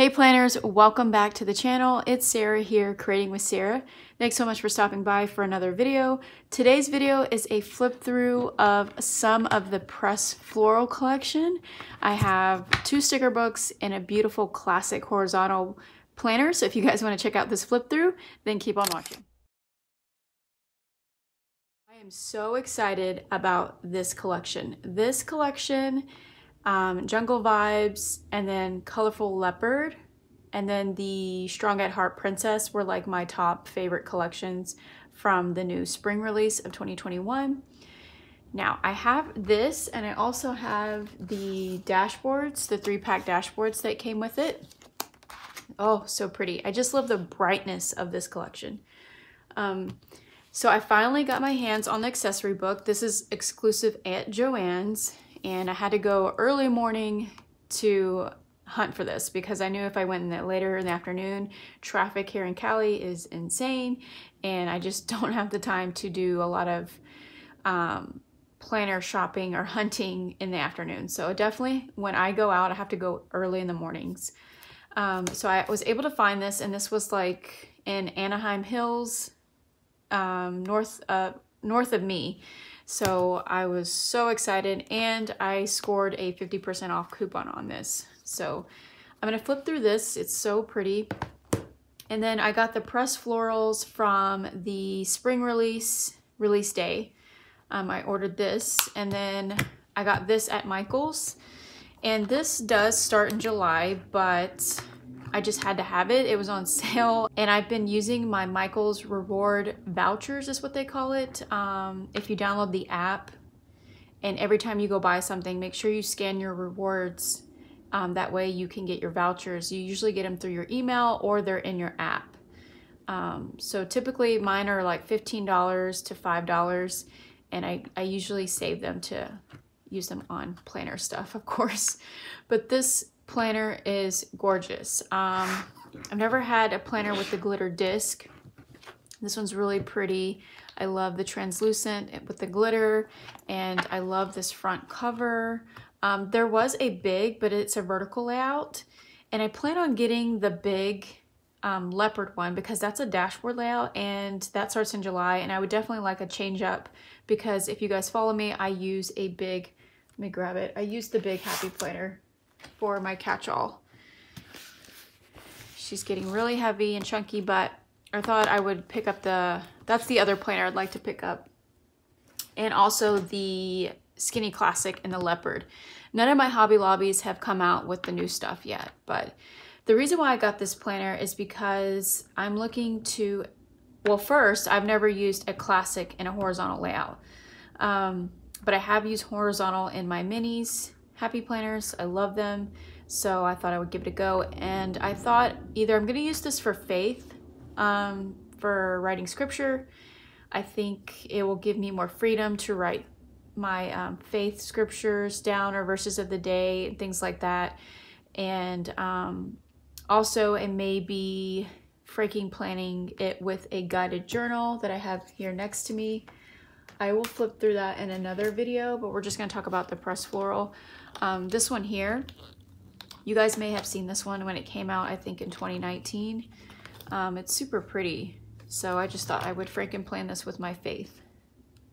Hey planners, welcome back to the channel. It's Sarah here, Creating with Sarah. Thanks so much for stopping by for another video. Today's video is a flip through of some of the Pressed Floral collection. I have two sticker books and a beautiful classic horizontal planner. So if you guys want to check out this flip through, then keep on watching. I am so excited about this collection. This collection, Jungle Vibes, and then Colorful Leopard, and then the Strong at Heart Princess were like my top favorite collections from the new spring release of 2021. Now I have this, and I also have the dashboards, the 3-pack dashboards that came with it. Oh, so pretty. I just love the brightness of this collection. So I finally got my hands on the accessory book. This is exclusive Aunt Joanne's. And I had to go early morning to hunt for this because I knew if I went in it later in the afternoon, traffic here in Cali is insane. And I just don't have the time to do a lot of planner shopping or hunting in the afternoon. So definitely when I go out, I have to go early in the mornings. So I was able to find this, and this was like in Anaheim Hills, north of me. So I was so excited, and I scored a 50% off coupon on this. So I'm gonna flip through this, it's so pretty. And then I got the Pressed Florals from the spring release day. I ordered this, and then I got this at Michael's. And this does start in July, but I just had to have it. It was on sale, and I've been using my Michael's Reward Vouchers is what they call it. If you download the app, and every time you go buy something, make sure you scan your rewards. That way you can get your vouchers. You usually get them through your email or they're in your app. So typically mine are like $15 to $5, and I usually save them to use them on planner stuff, of course. But this planner is gorgeous. I've never had a planner with the glitter disc. This one's really pretty. I love the translucent with the glitter, and I love this front cover. There was a big, but it's a vertical layout, and I plan on getting the big leopard one because that's a dashboard layout, and that starts in July, and I would definitely like a change up because if you guys follow me, I use a big, let me grab it, I use the big Happy Planner for my catch-all. She's getting really heavy and chunky, but I thought I would pick up the, that's the other planner I'd like to pick up. And also the Skinny Classic and the Leopard. None of my Hobby Lobbies have come out with the new stuff yet, but the reason why I got this planner is because I'm looking to, well, first, I've never used a classic in a horizontal layout, but I have used horizontal in my minis, Happy Planners. I love them, so I thought I would give it a go. And I thought either I'm gonna use this for faith, for writing scripture. I think it will give me more freedom to write my faith scriptures down or verses of the day and things like that. And also it may be freaking planning it with a guided journal that I have here next to me. I will flip through that in another video, but we're just gonna talk about the Pressed Floral. This one here, you guys may have seen this one when it came out, I think in 2019. It's super pretty. So I just thought I would freaking plan this with my faith.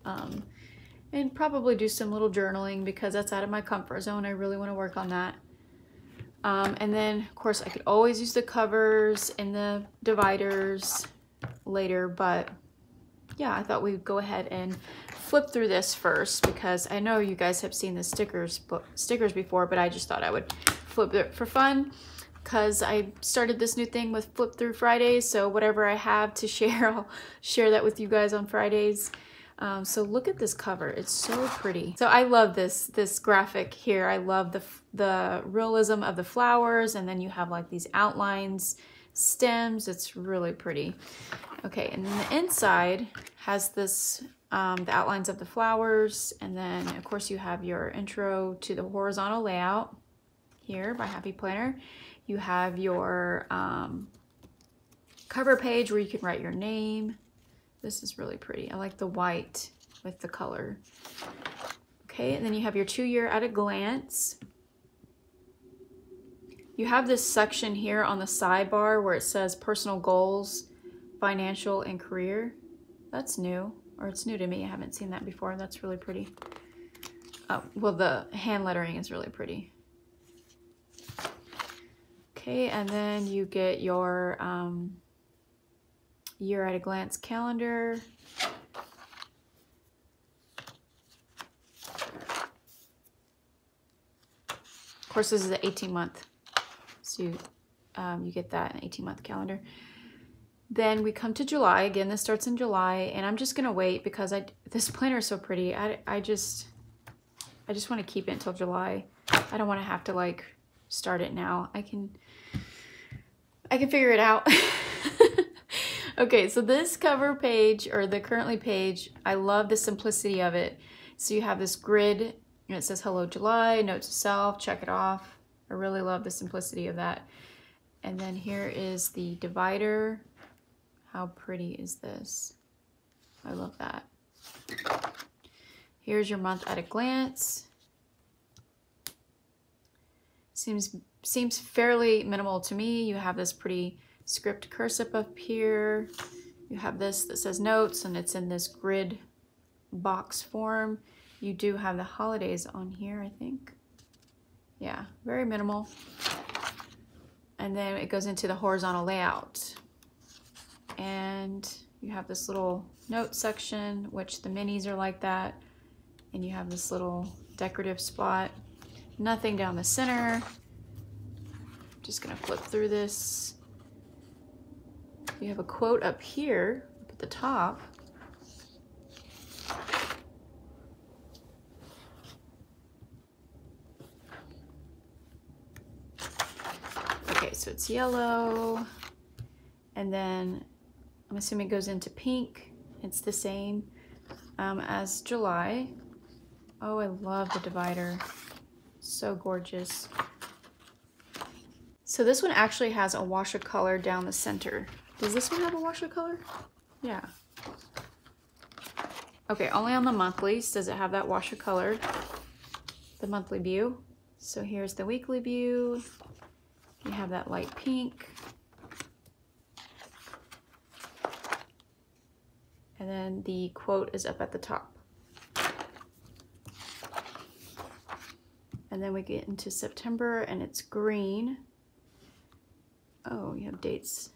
And probably do some little journaling because that's out of my comfort zone. I really wanna work on that. And then of course I could always use the covers and the dividers later, but yeah, I thought we'd go ahead and flip through this first because I know you guys have seen the stickers before, but I just thought I would flip it for fun because I started this new thing with Flip Through Fridays. So whatever I have to share, I'll share that with you guys on Fridays. So look at this cover, it's so pretty. So I love this graphic here. I love the realism of the flowers, and then you have like these outlines, stems. It's really pretty. Okay, and then the inside has this, the outlines of the flowers, and then of course you have your intro to the horizontal layout here by Happy Planner. You have your cover page where you can write your name. This is really pretty. I like the white with the color. Okay, and then you have your 2-year at a glance. You have this section here on the sidebar where it says personal goals, financial, and career. That's new, or it's new to me. I haven't seen that before. That's really pretty. Oh, well, the hand lettering is really pretty. Okay, and then you get your year at a glance calendar. Of course, this is an 18-month. So you get that in an 18-month calendar. Then we come to July. Again, this starts in July, and I'm just gonna wait because this planner is so pretty. I just want to keep it until July. I don't want to have to like start it now. I can figure it out. Okay, so this cover page, or the currently page, I love the simplicity of it. So you have this grid, and it says hello July, note to self, check it off. I really love the simplicity of that. And then here is the divider. How pretty is this? I love that. Here's your month at a glance. Seems fairly minimal to me. You have this pretty script cursive up here. You have this that says notes, and it's in this grid box form. You do have the holidays on here, I think. Yeah, very minimal. And then it goes into the horizontal layout. And you have this little note section, which the minis are like that. And you have this little decorative spot. Nothing down the center. I'm just gonna flip through this. You have a quote up here, up at the top. Okay, so it's yellow. And then I'm assuming it goes into pink. It's the same as July. Oh, I love the divider. So gorgeous. So this one actually has a wash of color down the center. Does this one have a wash of color? Yeah. Okay, only on the monthlies does it have that wash of color, the monthly view. So here's the weekly view. You have that light pink. And then the quote is up at the top. And then we get into September, and it's green. Oh, you have dates.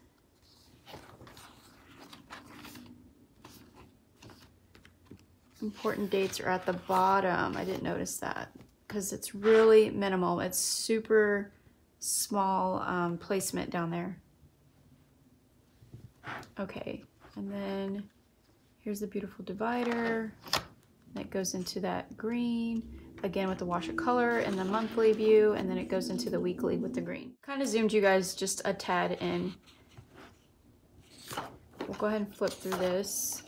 Important dates are at the bottom. I didn't notice that because it's really minimal. It's super small placement down there. Okay, and then here's the beautiful divider that goes into that green. Again with the wash of color and the monthly view, and then it goes into the weekly with the green. Kind of zoomed you guys just a tad in. We'll go ahead and flip through this.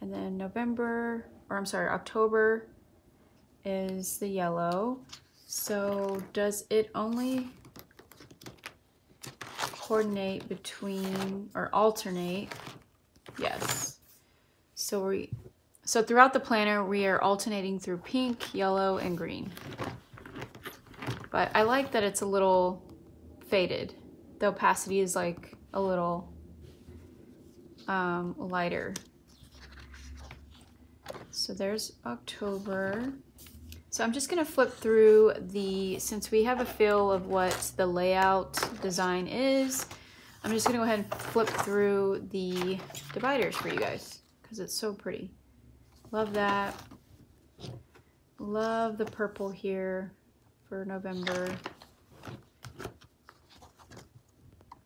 And then November, or I'm sorry, October is the yellow. So does it only coordinate between, or alternate? Yes. So throughout the planner, we are alternating through pink, yellow, and green. But I like that it's a little faded. The opacity is like a little lighter. So there's October. So I'm just gonna flip through the, since we have a feel of what the layout design is, I'm just gonna go ahead and flip through the dividers for you guys, because it's so pretty. Love that. Love the purple here for November.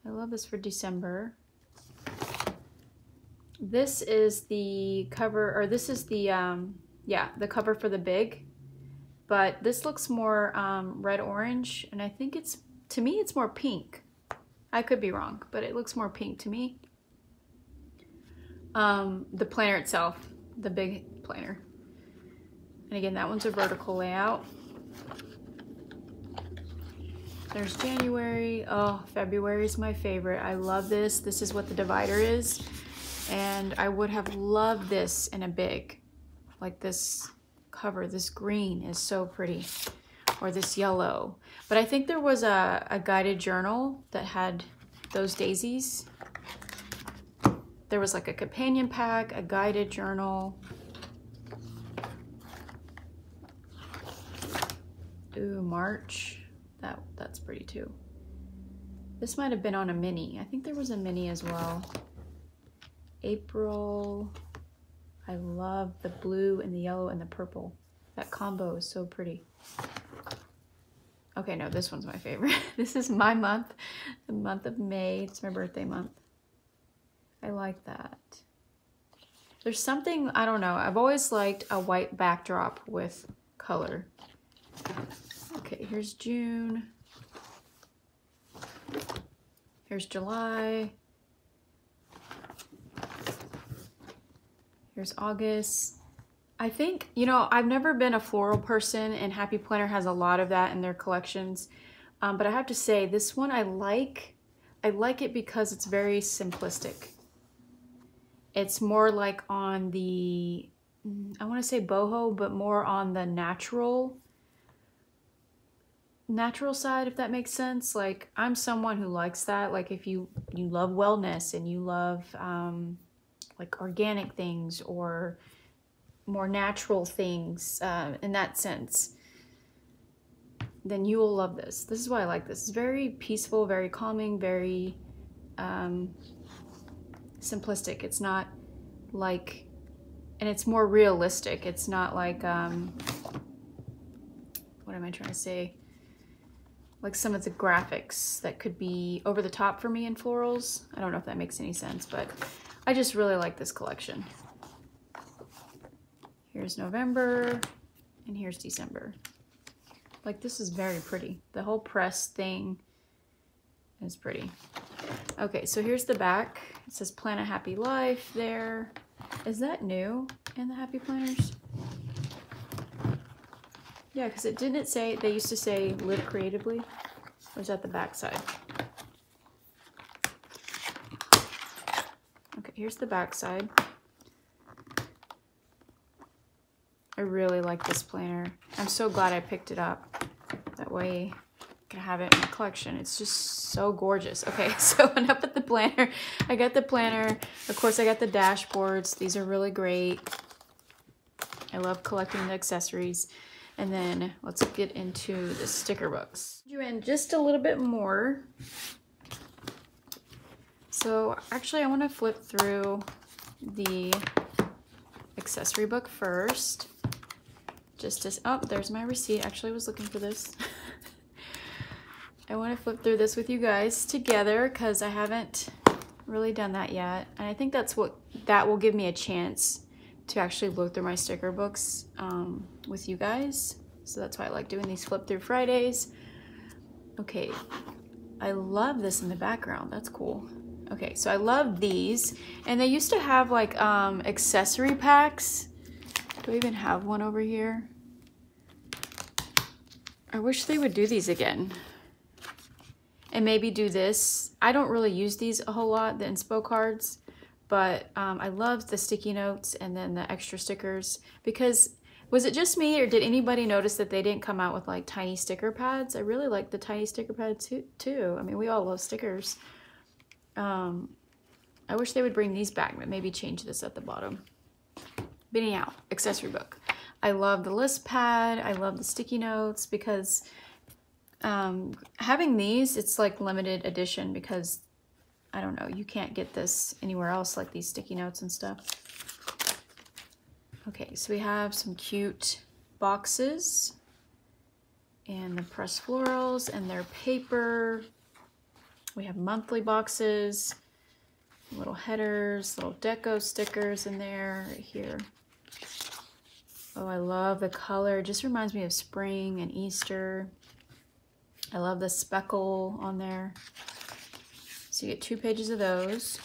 I love this for December. This is the cover, or this is the, yeah, the cover for the big, but this looks more red-orange, and I think it's, to me, it's more pink. I could be wrong, but it looks more pink to me. The planner itself, the big planner. And again, that one's a vertical layout. There's January. Oh, February is my favorite. I love this. This is what the divider is. And I would have loved this in a big, like this cover. This green is so pretty. or this yellow. But I think there was a guided journal that had those daisies. There was like a companion pack, a guided journal. Ooh, March. That's pretty too. This might have been on a mini. I think there was a mini as well. April. I love the blue and the yellow and the purple. That combo is so pretty. Okay, no, this one's my favorite. This is my month, the month of May. It's my birthday month. I like that. There's something, I don't know, I've always liked a white backdrop with color. Okay, here's June. Here's July. Here's August. I think, you know, I've never been a floral person, and Happy Planner has a lot of that in their collections. But I have to say, this one I like. I like it because it's very simplistic. It's more like on the, I want to say boho, but more on the natural side, if that makes sense. Like, I'm someone who likes that. Like, if you love wellness and you love like organic things or more natural things in that sense, then you will love this. This is why I like this. It's very peaceful, very calming, very simplistic. It's not like, and it's more realistic. It's not like, what am I trying to say? Like some of the graphics that could be over the top for me in florals. I don't know if that makes any sense, but I just really like this collection. Here's November, and here's December. Like, this is very pretty. The whole press thing is pretty. Okay, so here's the back. It says Plan a Happy Life there. Is that new in the Happy Planners? Yeah, because it didn't say, they used to say live creatively. It was at the back side. Okay, here's the back side. I really like this planner. I'm so glad I picked it up. That way I can have it in my collection. It's just so gorgeous. Okay, so enough with the planner. I got the planner. Of course, I got the dashboards. These are really great. I love collecting the accessories. And then let's get into the sticker books. You in just a little bit more. So actually, I want to flip through the accessory book first. Just as, oh, there's my receipt. Actually, I was looking for this. I want to flip through this with you guys together because I haven't really done that yet. And I think that's what, that will give me a chance to actually look through my sticker books with you guys. So that's why I like doing these Flip Through Fridays. Okay, I love this in the background. That's cool. Okay, so I love these. And they used to have like accessory packs. Do we even have one over here? I wish they would do these again. And maybe do this. I don't really use these a whole lot, the inspo cards, but I love the sticky notes and then the extra stickers. Because was it just me or did anybody notice that they didn't come out with like tiny sticker pads? I really like the tiny sticker pads too. I mean, we all love stickers. I wish they would bring these back, but maybe change this at the bottom. But anyhow, accessory book. I love the list pad. I love the sticky notes because having these, it's like limited edition because, I don't know, you can't get this anywhere else, like these sticky notes and stuff. Okay, so we have some cute boxes and the pressed florals and their paper. We have monthly boxes, little headers, little deco stickers in there, right here. Oh, I love the color. It just reminds me of spring and Easter. I love the speckle on there. So you get 2 pages of those.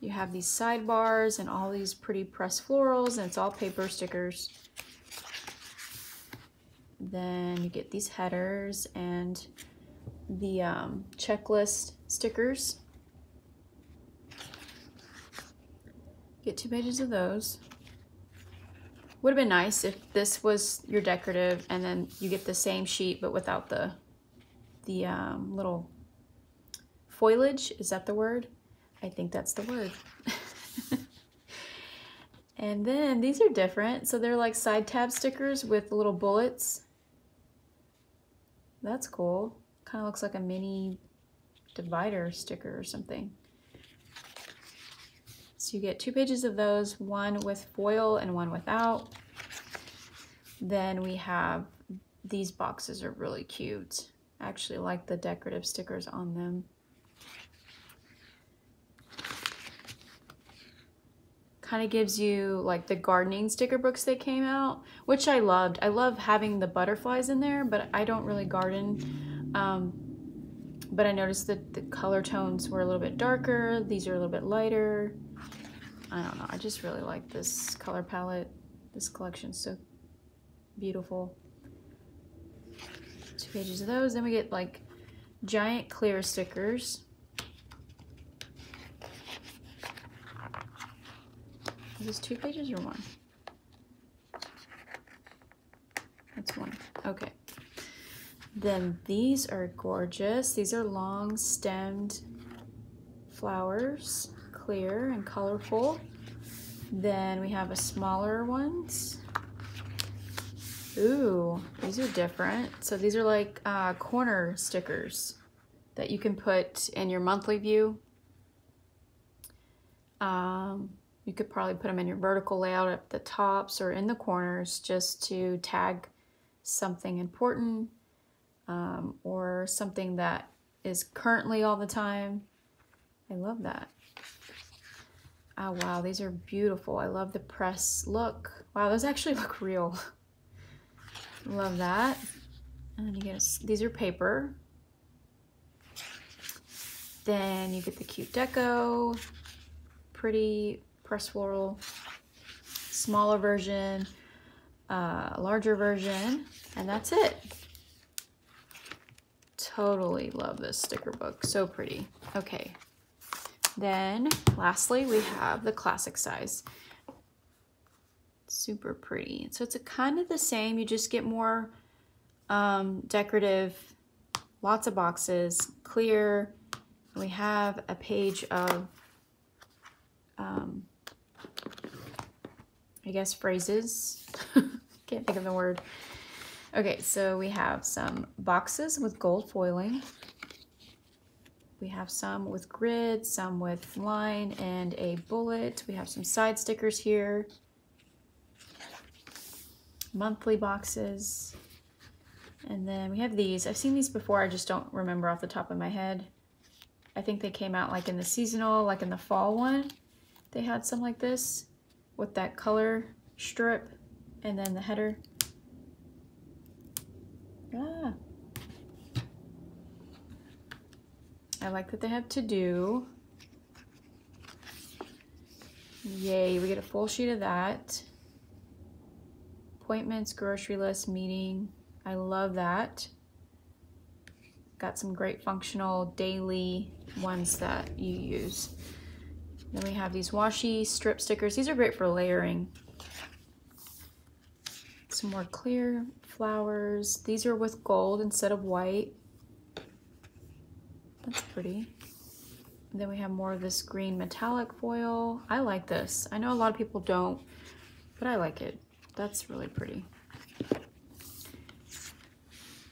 You have these sidebars and all these pretty pressed florals, and it's all paper stickers. Then you get these headers and the checklist stickers. Get 2 pages of those. Would have been nice if this was your decorative and then you get the same sheet but without the little foliage. Is that the word? I think that's the word. And then these are different. So they're like side tab stickers with little bullets. That's cool. Kind of looks like a mini divider sticker or something. So you get two pages of those, one with foil and one without. Then we have, these boxes are really cute. I actually like the decorative stickers on them. Kind of gives you like the gardening sticker books that came out, which I loved. I love having the butterflies in there, but I don't really garden. But I noticed that the color tones were a little bit darker. These are a little bit lighter. I don't know, I just really like this color palette. This collection's so beautiful. Two pages of those. Then we get like giant clear stickers. Is this two pages or one? That's one. Okay. Then these are gorgeous. These are long stemmed flowers, clear and colorful. Then we have a smaller ones. Ooh, these are different. So these are like corner stickers that you can put in your monthly view. You could probably put them in your vertical layout at the tops or in the corners just to tag something important or something that is currently all the time. I love that. Oh, wow, these are beautiful. I love the press look. Wow, those actually look real. Love that. And then you get, these are paper. Then you get the cute deco, pretty, Pressed Floral, smaller version, larger version, and that's it. Totally love this sticker book, so pretty. Okay, then lastly we have the classic size. Super pretty. So it's a kind of the same, you just get more decorative, lots of boxes, clear. We have a page of I guess phrases. Can't think of the word. Okay, so we have some boxes with gold foiling. We have some with grid, some with line and a bullet. We have some side stickers here. Monthly boxes. And then we have these. I've seen these before, I just don't remember off the top of my head. I think they came out like in the seasonal, like in the fall one. They had some like this with that color strip and then the header. Ah. I like that they have to do. Yay, we get a full sheet of that. Appointments, grocery list, meeting. I love that. Got some great functional daily ones that you use. Then we have these washi strip stickers. These are great for layering. Some more clear flowers. These are with gold instead of white. That's pretty. And then we have more of this green metallic foil. I like this. I know a lot of people don't, but I like it. That's really pretty.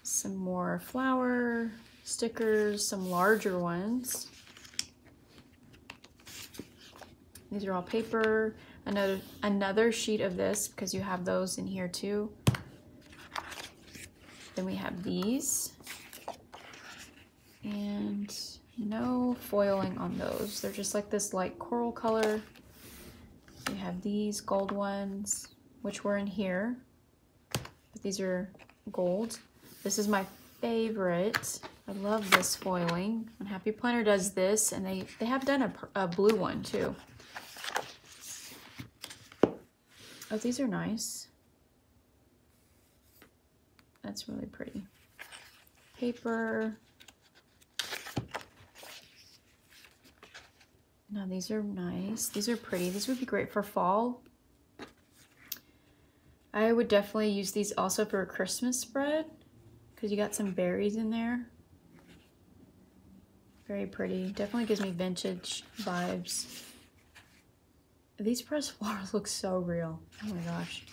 Some more flower stickers, some larger ones. These are all paper. Another sheet of this because you have those in here too. Then we have these. And no foiling on those. They're just like this light coral color. We have these gold ones, which were in here. But these are gold. This is my favorite. I love this foiling. And Happy Planner does this, and they have done a blue one too. Oh, these are nice. That's really pretty. Paper. Now these are nice. These are pretty. These would be great for fall. I would definitely use these also for a Christmas spread because you got some berries in there. Very pretty. Definitely gives me vintage vibes. These pressed flowers look so real. Oh my gosh.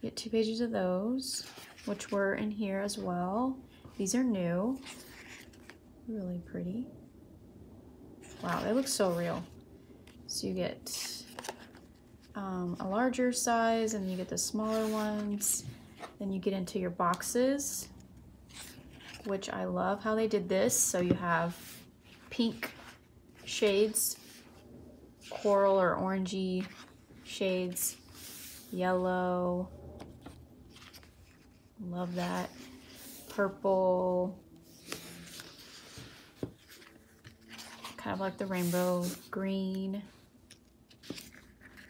You get 2 pages of those, which were in here as well. These are new. Really pretty. Wow, they look so real. So you get a larger size, and you get the smaller ones. Then you get into your boxes, which I love how they did this. So you have pink shades, coral or orangey shades, yellow, love that, purple, kind of like the rainbow green.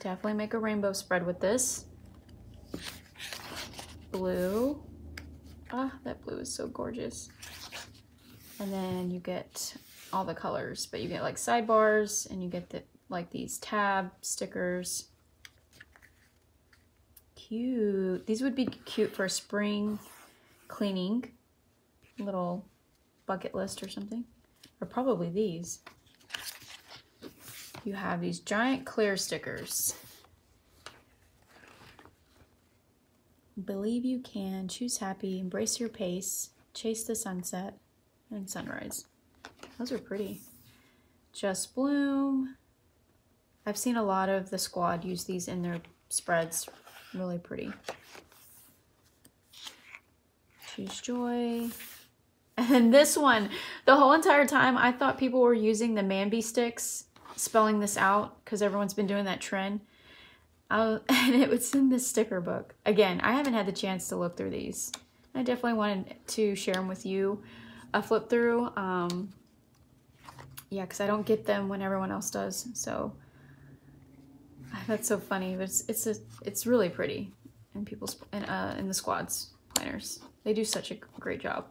Definitely make a rainbow spread with this. Blue. Ah, that blue is so gorgeous. And then you get all the colors, but you get like sidebars, and you get the like these tab stickers. Cute. These would be cute for spring cleaning, little bucket list or something, or probably these. You have these giant clear stickers. Believe you can, choose happy, embrace your pace, chase the sunset and sunrise. Those are pretty. Just Bloom. I've seen a lot of the squad use these in their spreads. Really pretty. Choose joy. And this one, the whole entire time I thought people were using the Manby sticks, spelling this out, because everyone's been doing that trend. And it was in this sticker book. Again, I haven't had the chance to look through these. I definitely wanted to share them with you, a flip through. Yeah, because I don't get them when everyone else does. So that's so funny. But it's really pretty, and people's in the squads planners. They do such a great job.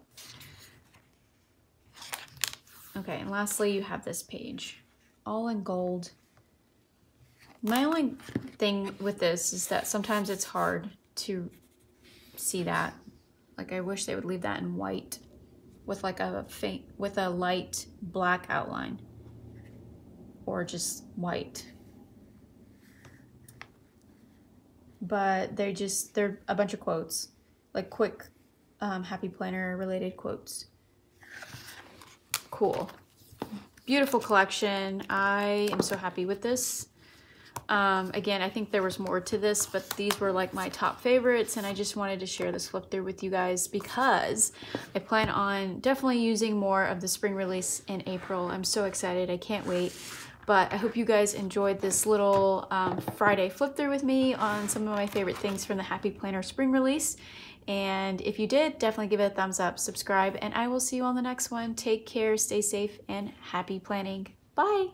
Okay, and lastly, you have this page, all in gold. My only thing with this is that sometimes it's hard to see that. Like, I wish they would leave that in white with like a faint, with a light black outline, or just white. But they're a bunch of quotes, like quick Happy Planner related quotes. Cool. Beautiful collection. I am so happy with this. Again, I think there was more to this, but these were like my top favorites, and I just wanted to share this flip through with you guys because I plan on definitely using more of the spring release in April. I'm so excited. I can't wait. But I hope you guys enjoyed this little Friday flip through with me on some of my favorite things from the Happy Planner spring release. And if you did, definitely give it a thumbs up, subscribe, and I will see you on the next one. Take care, stay safe, and happy planning. Bye.